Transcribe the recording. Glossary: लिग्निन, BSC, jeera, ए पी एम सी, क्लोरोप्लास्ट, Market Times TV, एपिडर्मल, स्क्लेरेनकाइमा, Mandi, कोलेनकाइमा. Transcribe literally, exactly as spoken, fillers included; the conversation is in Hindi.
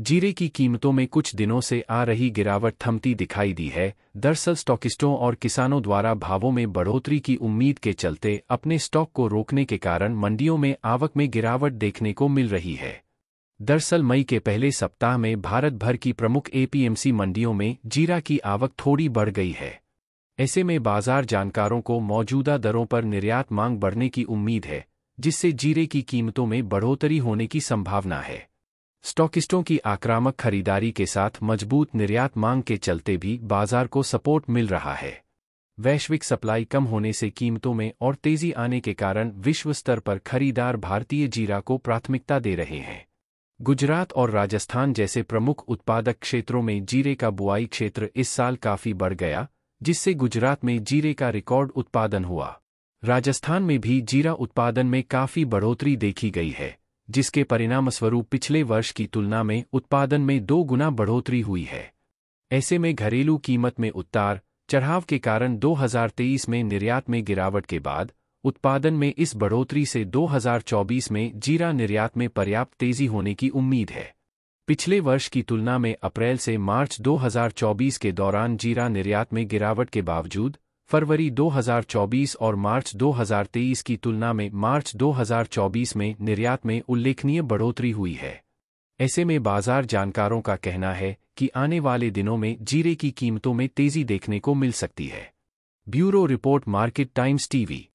जीरे की कीमतों में कुछ दिनों से आ रही गिरावट थमती दिखाई दी है। दरअसल स्टॉकिस्टों और किसानों द्वारा भावों में बढ़ोतरी की उम्मीद के चलते अपने स्टॉक को रोकने के कारण मंडियों में आवक में गिरावट देखने को मिल रही है। दरअसल मई के पहले सप्ताह में भारत भर की प्रमुख ए पी एम सी मंडियों में जीरा की आवक थोड़ी बढ़ गई है। ऐसे में बाजार जानकारों को मौजूदा दरों पर निर्यात मांग बढ़ने की उम्मीद है, जिससे जीरे की कीमतों में बढ़ोतरी होने की संभावना है। स्टॉकिस्टों की आक्रामक खरीदारी के साथ मजबूत निर्यात मांग के चलते भी बाजार को सपोर्ट मिल रहा है। वैश्विक सप्लाई कम होने से कीमतों में और तेजी आने के कारण विश्व स्तर पर खरीदार भारतीय जीरा को प्राथमिकता दे रहे हैं। गुजरात और राजस्थान जैसे प्रमुख उत्पादक क्षेत्रों में जीरे का बुआई क्षेत्र इस साल काफी बढ़ गया, जिससे गुजरात में जीरे का रिकॉर्ड उत्पादन हुआ। राजस्थान में भी जीरा उत्पादन में काफी बढ़ोतरी देखी गई है, जिसके परिणामस्वरूप पिछले वर्ष की तुलना में उत्पादन में दो गुना बढ़ोतरी हुई है। ऐसे में घरेलू कीमत में उतार चढ़ाव के कारण दो हज़ार तेईस में निर्यात में गिरावट के बाद उत्पादन में इस बढ़ोतरी से दो हज़ार चौबीस में जीरा निर्यात में पर्याप्त तेजी होने की उम्मीद है। पिछले वर्ष की तुलना में अप्रैल से मार्च दो हज़ार चौबीस के दौरान जीरा निर्यात में गिरावट के बावजूद फरवरी दो हज़ार चौबीस और मार्च दो हज़ार तेईस की तुलना में मार्च दो हज़ार चौबीस में निर्यात में उल्लेखनीय बढ़ोतरी हुई है। ऐसे में बाजार जानकारों का कहना है कि आने वाले दिनों में जीरे की कीमतों में तेजी देखने को मिल सकती है। Bureau report, market times TV.